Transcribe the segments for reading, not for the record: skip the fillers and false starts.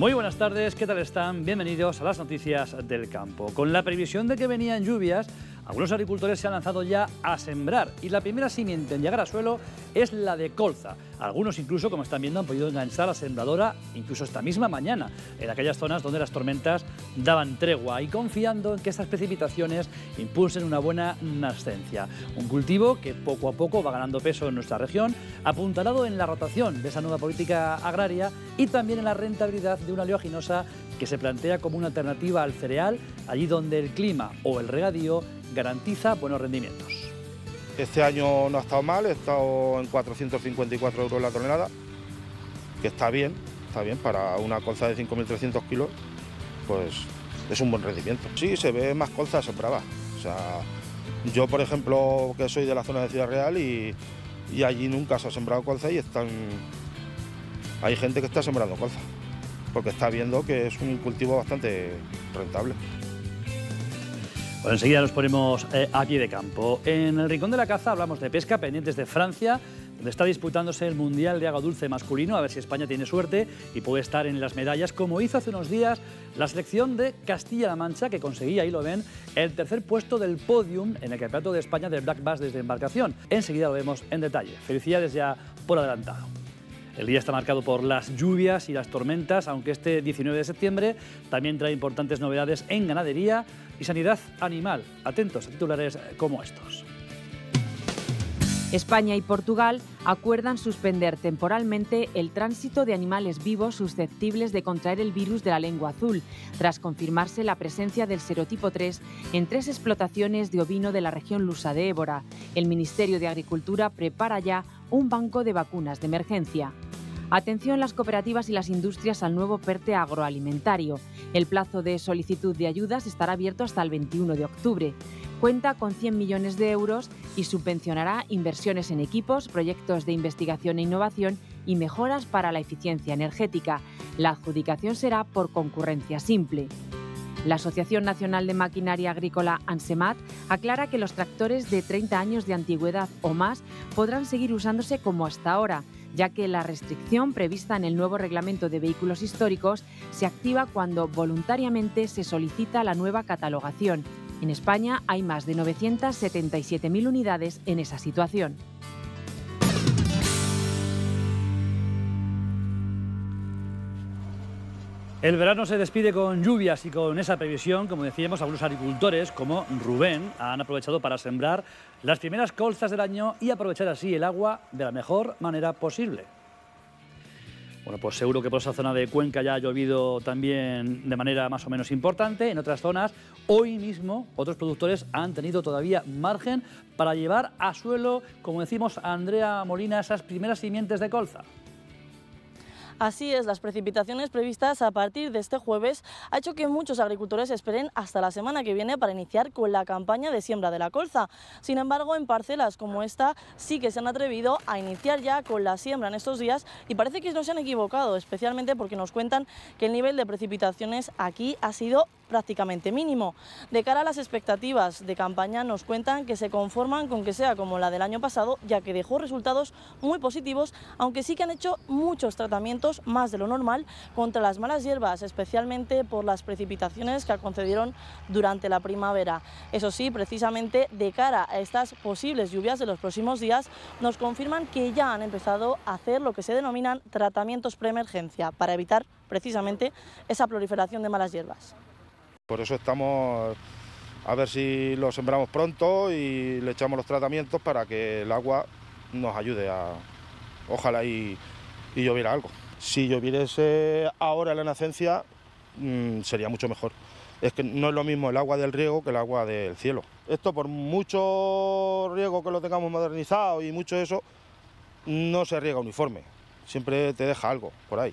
Muy buenas tardes, ¿qué tal están? Bienvenidos a las noticias del campo. Con la previsión de que venían lluvias, algunos agricultores se han lanzado ya a sembrar y la primera simiente en llegar a suelo es la de colza. Algunos incluso, como están viendo, han podido enganchar la sembradora incluso esta misma mañana en aquellas zonas donde las tormentas daban tregua y confiando en que estas precipitaciones impulsen una buena nascencia. Un cultivo que poco a poco va ganando peso en nuestra región, apuntalado en la rotación de esa nueva política agraria y también en la rentabilidad de una oleaginosa que se plantea como una alternativa al cereal allí donde el clima o el regadío garantiza buenos rendimientos. Este año no ha estado mal, ha estado en 454 euros la tonelada, que está bien para una colza de 5.300 kilos, pues es un buen rendimiento. Sí, se ve más colza sembrada. O sea, yo, por ejemplo, que soy de la zona de Ciudad Real y allí nunca se ha sembrado colza y hay gente que está sembrando colza, porque está viendo que es un cultivo bastante rentable. Bueno, enseguida nos ponemos a pie de campo. En el Rincón de la Caza hablamos de pesca, pendientes de Francia, donde está disputándose el Mundial de Agua Dulce Masculino, a ver si España tiene suerte y puede estar en las medallas, como hizo hace unos días la selección de Castilla-La Mancha, que conseguía, ahí lo ven, el tercer puesto del podium en el Campeonato de España del Black Bass desde embarcación. Enseguida lo vemos en detalle. Felicidades ya por adelantado. El día está marcado por las lluvias y las tormentas, aunque este 19 de septiembre también trae importantes novedades en ganadería y sanidad animal. Atentos a titulares como estos. España y Portugal acuerdan suspender temporalmente el tránsito de animales vivos susceptibles de contraer el virus de la lengua azul, tras confirmarse la presencia del serotipo 3 en 3 explotaciones de ovino de la región lusa de Évora. El Ministerio de Agricultura prepara ya un banco de vacunas de emergencia. Atención las cooperativas y las industrias al nuevo PERTE agroalimentario. El plazo de solicitud de ayudas estará abierto hasta el 21 de octubre. Cuenta con 100 millones de euros y subvencionará inversiones en equipos, proyectos de investigación e innovación y mejoras para la eficiencia energética. La adjudicación será por concurrencia simple. La Asociación Nacional de Maquinaria Agrícola, ANSEMAT, aclara que los tractores de 30 años de antigüedad o más podrán seguir usándose como hasta ahora, ya que la restricción prevista en el nuevo reglamento de vehículos históricos se activa cuando voluntariamente se solicita la nueva catalogación. En España hay más de 977.000 unidades en esa situación. El verano se despide con lluvias y con esa previsión, como decíamos, algunos agricultores como Rubén han aprovechado para sembrar las primeras colzas del año y aprovechar así el agua de la mejor manera posible. Bueno, pues seguro que por esa zona de Cuenca ya ha llovido también de manera más o menos importante. En otras zonas, hoy mismo, otros productores han tenido todavía margen para llevar a suelo, como decimos, a Andrea Molina, esas primeras simientes de colza. Así es, las precipitaciones previstas a partir de este jueves ha hecho que muchos agricultores esperen hasta la semana que viene para iniciar con la campaña de siembra de la colza. Sin embargo, en parcelas como esta sí que se han atrevido a iniciar ya con la siembra en estos días y parece que no se han equivocado, especialmente porque nos cuentan que el nivel de precipitaciones aquí ha sido prácticamente mínimo. De cara a las expectativas de campaña nos cuentan que se conforman con que sea como la del año pasado, ya que dejó resultados muy positivos, aunque sí que han hecho muchos tratamientos más de lo normal contra las malas hierbas, especialmente por las precipitaciones que concedieron durante la primavera. Eso sí, precisamente de cara a estas posibles lluvias de los próximos días, nos confirman que ya han empezado a hacer lo que se denominan tratamientos preemergencia, para evitar precisamente esa proliferación de malas hierbas. Por eso estamos a ver si lo sembramos pronto y le echamos los tratamientos para que el agua nos ayude a... Ojalá y lloviera algo. Si lloviese ahora en la nascencia sería mucho mejor. Es que no es lo mismo el agua del riego que el agua del cielo. Esto por mucho riego que lo tengamos modernizado y mucho eso, no se riega uniforme. Siempre te deja algo por ahí.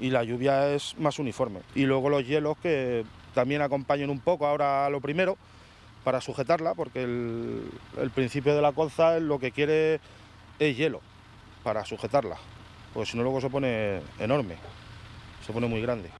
Y la lluvia es más uniforme. Y luego los hielos que también acompañen un poco ahora lo primero para sujetarla, porque el principio de la colza lo que quiere es hielo para sujetarla, porque si no luego se pone enorme, se pone muy grande.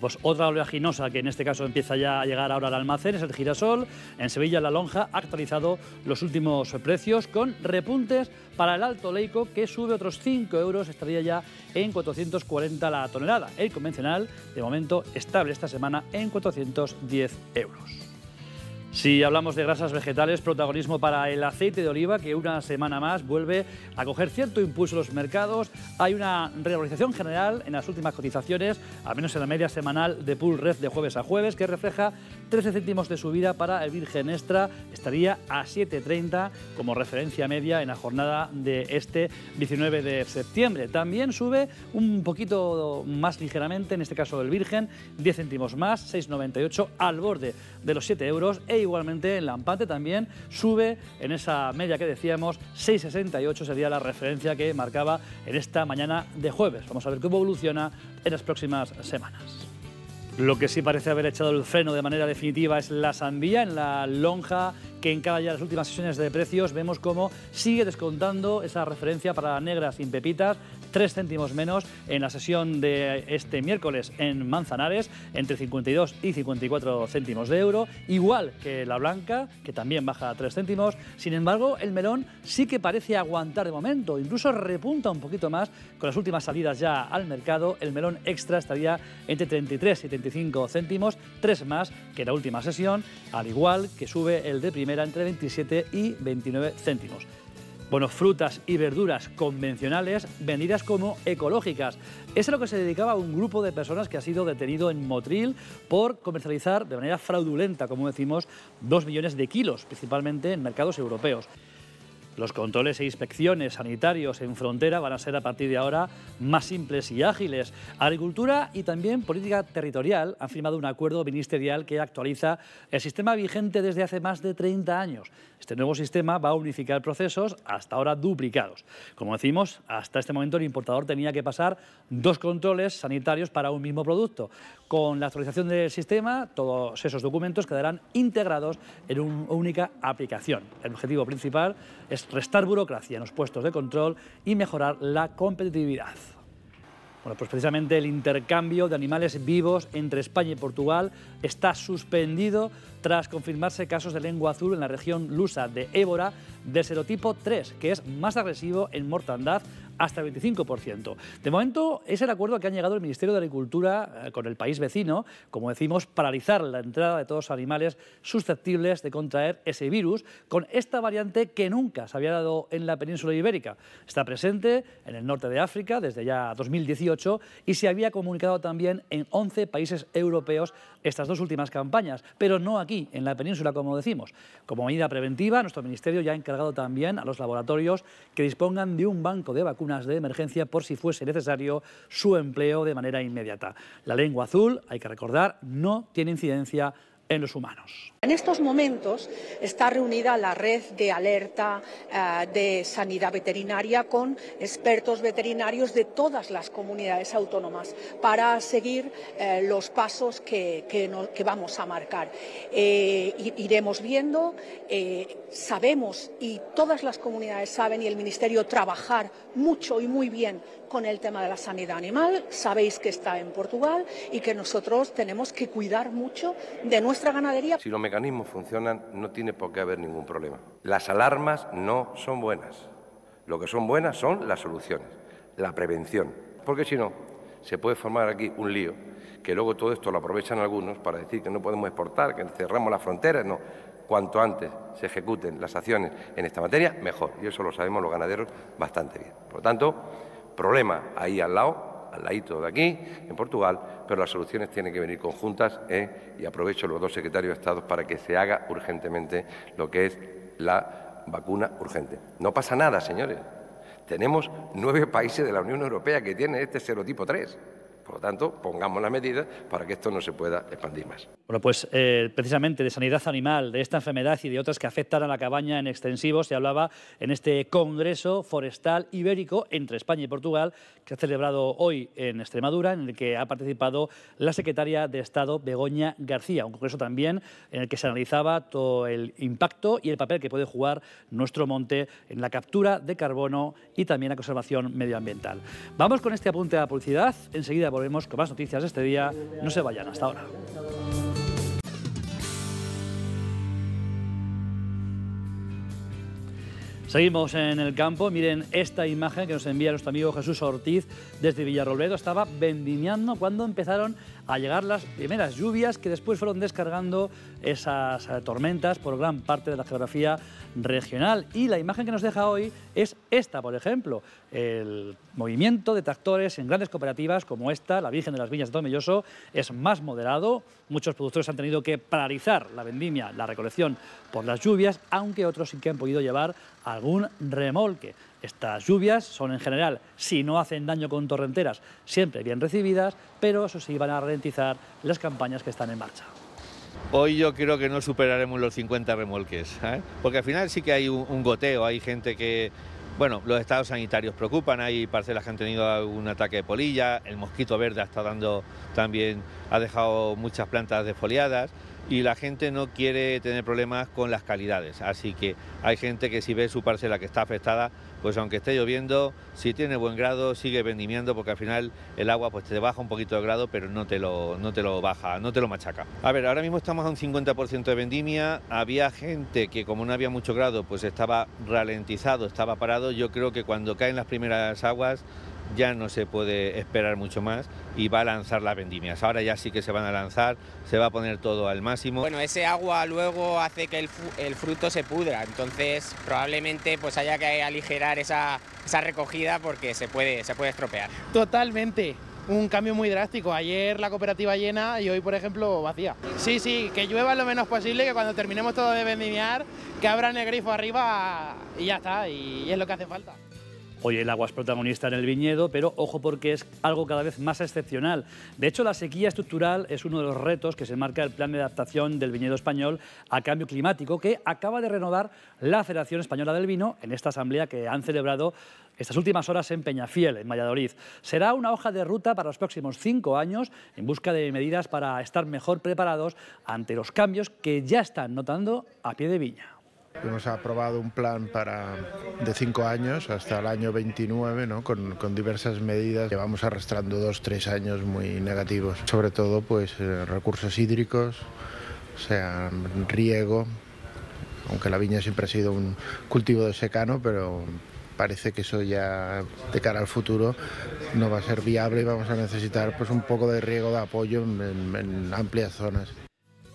Pues otra oleaginosa que en este caso empieza ya a llegar ahora al almacén es el girasol. En Sevilla, La Lonja ha actualizado los últimos precios con repuntes para el Alto Leico, que sube otros 5 euros, estaría ya en 440 la tonelada. El convencional, de momento, estable esta semana en 410 euros. Si hablamos de grasas vegetales, protagonismo para el aceite de oliva, que una semana más vuelve a coger cierto impulso en los mercados. Hay una revalorización general en las últimas cotizaciones, al menos en la media semanal de Pool Red de jueves a jueves, que refleja 13 céntimos de subida para el virgen extra. Estaría a 7,30 como referencia media en la jornada de este 19 de septiembre. También sube un poquito más ligeramente, en este caso el virgen, 10 céntimos más, 6,98, al borde de los 7 euros. Igualmente en la Lampante también sube en esa media que decíamos, 6,68 sería la referencia que marcaba en esta mañana de jueves. Vamos a ver cómo evoluciona en las próximas semanas. Lo que sí parece haber echado el freno de manera definitiva es la sandía en La Lonja, que encara ya las últimas sesiones de precios. Vemos cómo sigue descontando esa referencia para la negra sin pepitas, 3 céntimos menos en la sesión de este miércoles en Manzanares, entre 52 y 54 céntimos de euro, igual que la blanca, que también baja a 3 céntimos. Sin embargo, el melón sí que parece aguantar de momento, incluso repunta un poquito más con las últimas salidas ya al mercado. El melón extra estaría entre 33 y 35 céntimos, 3 más que la última sesión, al igual que sube el de primera entre 27 y 29 céntimos. Bueno, frutas y verduras convencionales vendidas como ecológicas. Eso es a lo que se dedicaba un grupo de personas que ha sido detenido en Motril por comercializar de manera fraudulenta, como decimos, 2 millones de kilos, principalmente en mercados europeos. Los controles e inspecciones sanitarios en frontera van a ser a partir de ahora más simples y ágiles. Agricultura y también política territorial han firmado un acuerdo ministerial que actualiza el sistema vigente desde hace más de 30 años. Este nuevo sistema va a unificar procesos hasta ahora duplicados. Como decimos, hasta este momento el importador tenía que pasar 2 controles sanitarios para un mismo producto. Con la actualización del sistema, todos esos documentos quedarán integrados en una única aplicación. El objetivo principal es restar burocracia en los puestos de control y mejorar la competitividad. Bueno, pues precisamente el intercambio de animales vivos entre España y Portugal está suspendido tras confirmarse casos de lengua azul en la región lusa de Évora del serotipo 3, que es más agresivo en mortandad, hasta el 25%. De momento es el acuerdo que han llegado el Ministerio de Agricultura con el país vecino, como decimos, paralizar la entrada de todos los animales susceptibles de contraer ese virus con esta variante que nunca se había dado en la península ibérica. Está presente en el norte de África desde ya 2018 y se había comunicado también en 11 países europeos estas 2 últimas campañas, pero no aquí, en la península, como decimos. Como medida preventiva, nuestro ministerio ya ha encargado también a los laboratorios que dispongan de un banco de vacunas de emergencia por si fuese necesario su empleo de manera inmediata. La lengua azul, hay que recordar, no tiene incidencia en los humanos. En estos momentos está reunida la red de alerta de sanidad veterinaria con expertos veterinarios de todas las comunidades autónomas para seguir los pasos que vamos a marcar. Iremos viendo, sabemos y todas las comunidades saben y el Ministerio trabajar mucho y muy bien con el tema de la sanidad animal. Sabéis que está en Portugal y que nosotros tenemos que cuidar mucho de nuestra ganadería. Si los mecanismos funcionan, no tiene por qué haber ningún problema. Las alarmas no son buenas. Lo que son buenas son las soluciones, la prevención. Porque si no, se puede formar aquí un lío, que luego todo esto lo aprovechan algunos para decir que no podemos exportar, que cerramos las fronteras, no. Cuanto antes se ejecuten las acciones en esta materia, mejor. Y eso lo sabemos los ganaderos bastante bien. Por lo tanto, problema ahí al lado, al ladito de aquí, en Portugal, pero las soluciones tienen que venir conjuntas, y aprovecho los 2 secretarios de Estado para que se haga urgentemente lo que es la vacuna urgente. No pasa nada, señores. Tenemos 9 países de la Unión Europea que tienen este serotipo 3. Por lo tanto, pongamos las medidas para que esto no se pueda expandir más. Bueno, pues precisamente de sanidad animal, de esta enfermedad y de otras que afectan a la cabaña en extensivo, se hablaba en este Congreso Forestal Ibérico entre España y Portugal, que ha celebrado hoy en Extremadura, en el que ha participado la secretaria de Estado, Begoña García. Un congreso también en el que se analizaba todo el impacto y el papel que puede jugar nuestro monte en la captura de carbono y también la conservación medioambiental. Vamos con este apunte a publicidad. Enseguida volvemos con más noticias de este día. No se vayan, hasta ahora. Seguimos en el campo. Miren esta imagen que nos envía nuestro amigo Jesús Ortiz desde Villarrobledo. Estaba vendimiando cuando empezaron a llegar las primeras lluvias que después fueron descargando esas tormentas por gran parte de la geografía regional. Y la imagen que nos deja hoy es esta, por ejemplo. El movimiento de tractores en grandes cooperativas como esta, la Virgen de las Viñas de Tomelloso, es más moderado. Muchos productores han tenido que paralizar la vendimia, la recolección por las lluvias, aunque otros sí que han podido llevar algún remolque. Estas lluvias son en general, si no hacen daño con torrenteras, siempre bien recibidas, pero eso sí, van a ralentizar las campañas que están en marcha. Hoy yo creo que no superaremos los 50 remolques, ¿eh? Porque al final sí que hay un goteo, hay gente que... Bueno, los estados sanitarios preocupan, hay parcelas que han tenido algún ataque de polilla, el mosquito verde está dando también, ha dejado muchas plantas desfoliadas y la gente no quiere tener problemas con las calidades, así que hay gente que si ve su parcela que está afectada, pues aunque esté lloviendo, si tiene buen grado sigue vendimiando porque al final el agua pues te baja un poquito de grado pero no te lo baja, no te lo machaca. A ver, ahora mismo estamos a un 50% de vendimia, había gente que como no había mucho grado pues estaba ralentizado, estaba parado. Yo creo que cuando caen las primeras aguas ya no se puede esperar mucho más y va a lanzar las vendimias. Ahora ya sí que se van a lanzar, se va a poner todo al máximo. Bueno, ese agua luego hace que el fruto se pudra, entonces probablemente pues haya que aligerar esa recogida porque se puede estropear. Totalmente, un cambio muy drástico. Ayer la cooperativa llena y hoy, por ejemplo, vacía. Sí, sí, que llueva lo menos posible, que cuando terminemos todo de vendimiar, que abran el grifo arriba y ya está, y es lo que hace falta. Hoy el agua es protagonista en el viñedo, pero ojo porque es algo cada vez más excepcional. De hecho, la sequía estructural es uno de los retos que se marca el plan de adaptación del viñedo español a cambio climático, que acaba de renovar la Federación Española del Vino en esta asamblea que han celebrado estas últimas horas en Peñafiel, en Valladolid. Será una hoja de ruta para los próximos 5 años en busca de medidas para estar mejor preparados ante los cambios que ya están notando a pie de viña. Hemos aprobado un plan de 5 años hasta el año 29, ¿no? con diversas medidas. Llevamos arrastrando 2 o 3 años muy negativos, sobre todo pues recursos hídricos, o sea, riego, aunque la viña siempre ha sido un cultivo de secano, pero parece que eso ya de cara al futuro no va a ser viable y vamos a necesitar pues un poco de riego de apoyo en amplias zonas.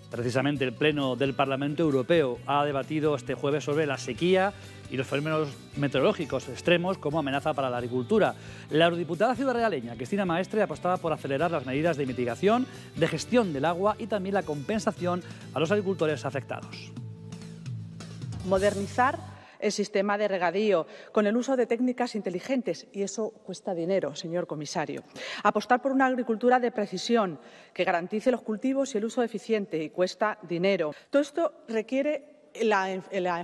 Precisamente el Pleno del Parlamento Europeo ha debatido este jueves sobre la sequía y los fenómenos meteorológicos extremos como amenaza para la agricultura. La eurodiputada ciudadrealeña Cristina Maestre apostaba por acelerar las medidas de mitigación, de gestión del agua y también la compensación a los agricultores afectados. Modernizar el sistema de regadío con el uso de técnicas inteligentes, y eso cuesta dinero, señor comisario. Apostar por una agricultura de precisión que garantice los cultivos y el uso eficiente, y cuesta dinero. Todo esto requiere la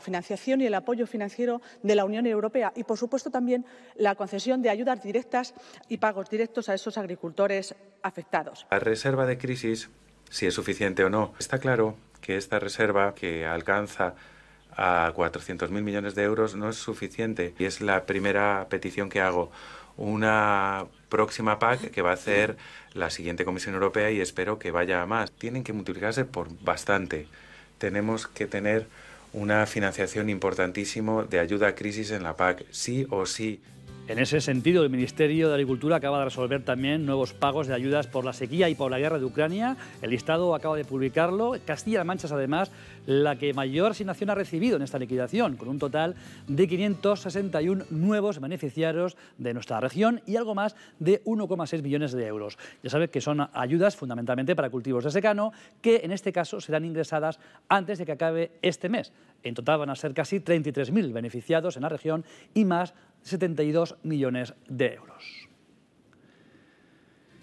financiación y el apoyo financiero de la Unión Europea y, por supuesto, también la concesión de ayudas directas y pagos directos a esos agricultores afectados. La reserva de crisis, si es suficiente o no, está claro que esta reserva que alcanza a 400.000 millones de euros no es suficiente y es la primera petición que hago. Una próxima PAC que va a hacer la siguiente Comisión Europea y espero que vaya a más. Tienen que multiplicarse por bastante. Tenemos que tener una financiación importantísima de ayuda a crisis en la PAC, sí o sí. En ese sentido, el Ministerio de Agricultura acaba de resolver también nuevos pagos de ayudas por la sequía y por la guerra de Ucrania. El listado acaba de publicarlo. Castilla-La Mancha es además la que mayor asignación ha recibido en esta liquidación, con un total de 561 nuevos beneficiarios de nuestra región y algo más de 1,6 millones de euros. Ya sabes que son ayudas fundamentalmente para cultivos de secano, que en este caso serán ingresadas antes de que acabe este mes. En total van a ser casi 33.000 beneficiados en la región y más 72 millones de euros.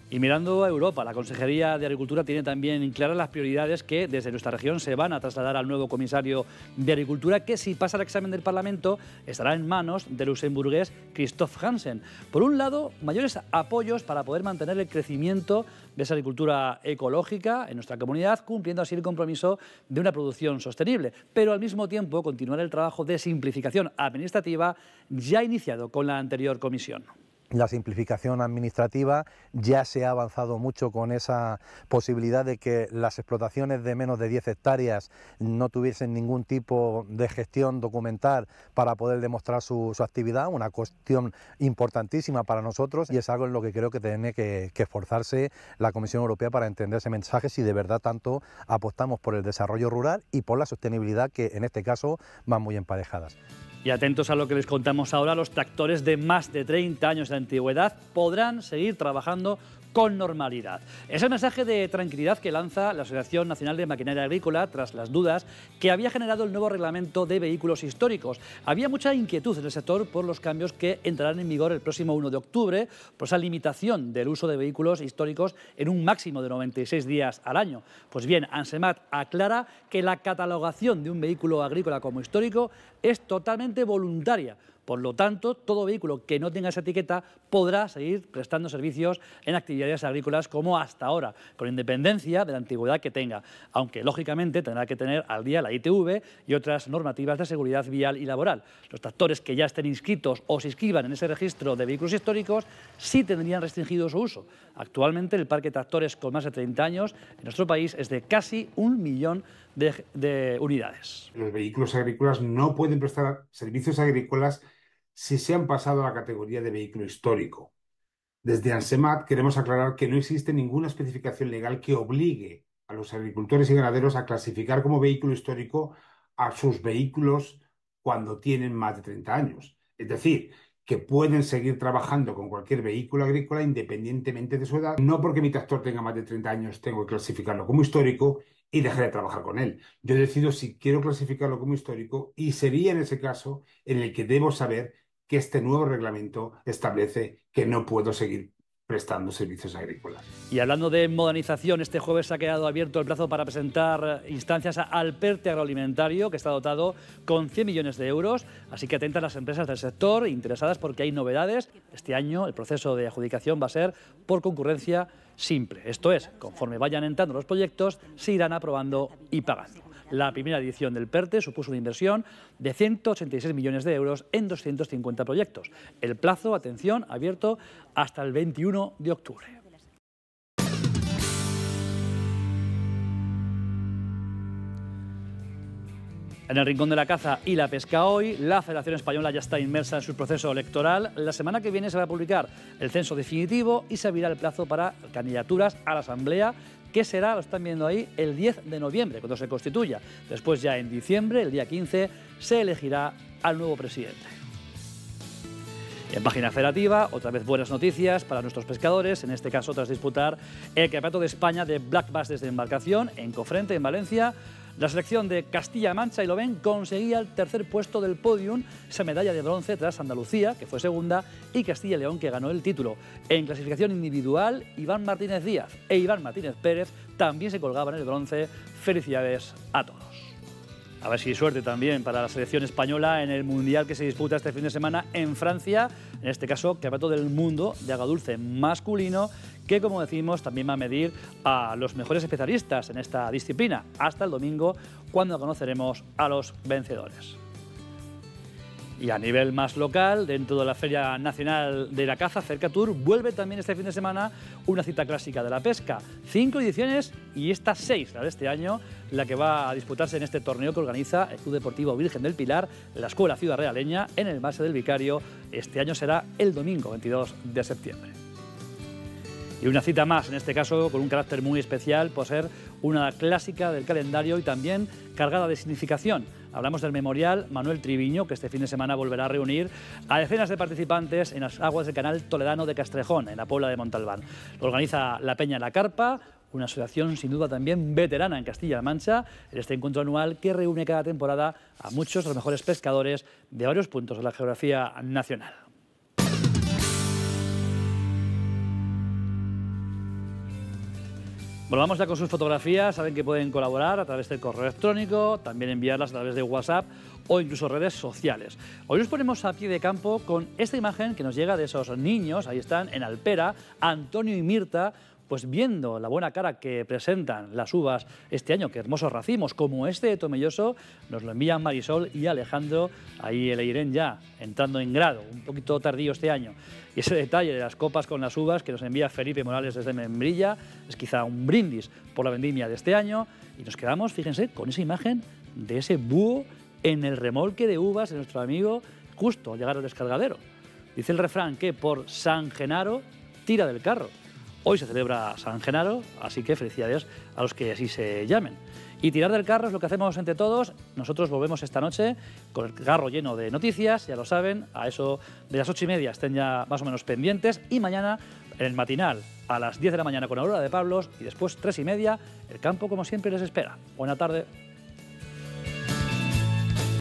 Y mirando a Europa, la Consejería de Agricultura tiene también claras las prioridades que desde nuestra región se van a trasladar al nuevo comisario de Agricultura, que si pasa el examen del Parlamento estará en manos del luxemburgués Christoph Hansen. Por un lado, mayores apoyos para poder mantener el crecimiento de esa agricultura ecológica en nuestra comunidad, cumpliendo así el compromiso de una producción sostenible, pero al mismo tiempo continuar el trabajo de simplificación administrativa ya iniciado con la anterior comisión. la simplificación administrativa. Ya se ha avanzado mucho con esa posibilidad de que las explotaciones de menos de 10 hectáreas no tuviesen ningún tipo de gestión documental para poder demostrar su actividad, una cuestión importantísima para nosotros, y es algo en lo que creo que tiene que esforzarse la Comisión Europea para entender ese mensaje si de verdad tanto apostamos por el desarrollo rural y por la sostenibilidad, que en este caso van muy emparejadas. Y atentos a lo que les contamos ahora, los tractores de más de 30 años de antigüedad podrán seguir trabajando con normalidad. Es el mensaje de tranquilidad que lanza la Asociación Nacional de Maquinaria Agrícola tras las dudas que había generado el nuevo reglamento de vehículos históricos. Había mucha inquietud en el sector por los cambios que entrarán en vigor el próximo 1 de octubre, por esa limitación del uso de vehículos históricos en un máximo de 96 días al año. Pues bien, ANSEMAT aclara que la catalogación de un vehículo agrícola como histórico es totalmente voluntaria. Por lo tanto, todo vehículo que no tenga esa etiqueta podrá seguir prestando servicios en actividades agrícolas como hasta ahora, con independencia de la antigüedad que tenga, aunque lógicamente tendrá que tener al día la ITV y otras normativas de seguridad vial y laboral. Los tractores que ya estén inscritos o se inscriban en ese registro de vehículos históricos sí tendrían restringido su uso. Actualmente el parque de tractores con más de 30 años en nuestro país es de casi 1 millón de unidades. Los vehículos agrícolas no pueden prestar servicios agrícolas si se han pasado a la categoría de vehículo histórico. Desde ANSEMAT queremos aclarar que no existe ninguna especificación legal que obligue a los agricultores y ganaderos a clasificar como vehículo histórico a sus vehículos cuando tienen más de 30 años. Es decir, que pueden seguir trabajando con cualquier vehículo agrícola independientemente de su edad. No porque mi tractor tenga más de 30 años tengo que clasificarlo como histórico y dejar de trabajar con él. Yo decido si quiero clasificarlo como histórico, y sería en ese caso en el que debo saber que este nuevo reglamento establece que no puedo seguir prestando servicios agrícolas. Y hablando de modernización, este jueves se ha quedado abierto el plazo para presentar instancias al PERTE agroalimentario, que está dotado con 100 millones de euros, así que atentas las empresas del sector interesadas porque hay novedades. Este año el proceso de adjudicación va a ser por concurrencia simple, esto es, conforme vayan entrando los proyectos se irán aprobando y pagando. La primera edición del PERTE supuso una inversión de 186 millones de euros en 250 proyectos. El plazo, atención, abierto hasta el 21 de octubre. En el rincón de la caza y la pesca hoy, la Federación Española ya está inmersa en su proceso electoral. La semana que viene se va a publicar el censo definitivo y se abrirá el plazo para candidaturas a la Asamblea, que será, lo están viendo ahí, el 10 de noviembre, cuando se constituya. Después ya en diciembre, el día 15, se elegirá al nuevo presidente. En página federativa, otra vez buenas noticias para nuestros pescadores, en este caso tras disputar el Campeonato de España de Black Bass desde embarcación en Cofrente, en Valencia. La selección de Castilla-La Mancha, y lo ven, conseguía el tercer puesto del podium, esa medalla de bronce tras Andalucía, que fue segunda, y Castilla y León, que ganó el título. En clasificación individual, Iván Martínez Díaz e Iván Martínez Pérez también se colgaban el bronce. Felicidades a todos. A ver si suerte también para la selección española en el Mundial que se disputa este fin de semana en Francia, en este caso, Campeonato del Mundo de Agua Dulce Masculino, que, como decimos, también va a medir a los mejores especialistas en esta disciplina, hasta el domingo, cuando conoceremos a los vencedores. Y a nivel más local, dentro de la Feria Nacional de la Caza, Cercatour, vuelve también este fin de semana una cita clásica de la pesca. 5 ediciones y esta 6, la de este año, la que va a disputarse en este torneo que organiza el Club Deportivo Virgen del Pilar, la Escuela Ciudad Realeña, en el Embalse del Vicario. Este año será el domingo 22 de septiembre. Y una cita más, en este caso con un carácter muy especial, por ser una clásica del calendario y también cargada de significación. Hablamos del Memorial Manuel Triviño, que este fin de semana volverá a reunir a decenas de participantes en las aguas del canal toledano de Castrejón, en la Puebla de Montalbán. Lo organiza la Peña La Carpa, una asociación sin duda también veterana en Castilla-La Mancha, en este encuentro anual que reúne cada temporada a muchos de los mejores pescadores de varios puntos de la geografía nacional. Volvamos ya con sus fotografías. Saben que pueden colaborar a través del correo electrónico, también enviarlas a través de WhatsApp o incluso redes sociales. Hoy nos ponemos a pie de campo con esta imagen que nos llega de esos niños. Ahí están en Alpera, Antonio y Mirta, pues viendo la buena cara que presentan las uvas este año, que hermosos racimos como este de Tomelloso, nos lo envían Marisol y Alejandro, ahí el Eirén ya entrando en grado, un poquito tardío este año. Y ese detalle de las copas con las uvas que nos envía Felipe Morales desde Membrilla es quizá un brindis por la vendimia de este año. Y nos quedamos, fíjense, con esa imagen de ese búho en el remolque de uvas de nuestro amigo justo al llegar al descargadero. Dice el refrán que por San Genaro tira del carro. Hoy se celebra San Genaro, así que felicidades a los que así se llamen. Y tirar del carro es lo que hacemos entre todos. Nosotros volvemos esta noche con el carro lleno de noticias, ya lo saben, a eso de las 8:30 estén ya más o menos pendientes. Y mañana en el matinal a las 10 de la mañana con Aurora de Pablos y después 3:30 El Campo como siempre les espera. Buena tarde.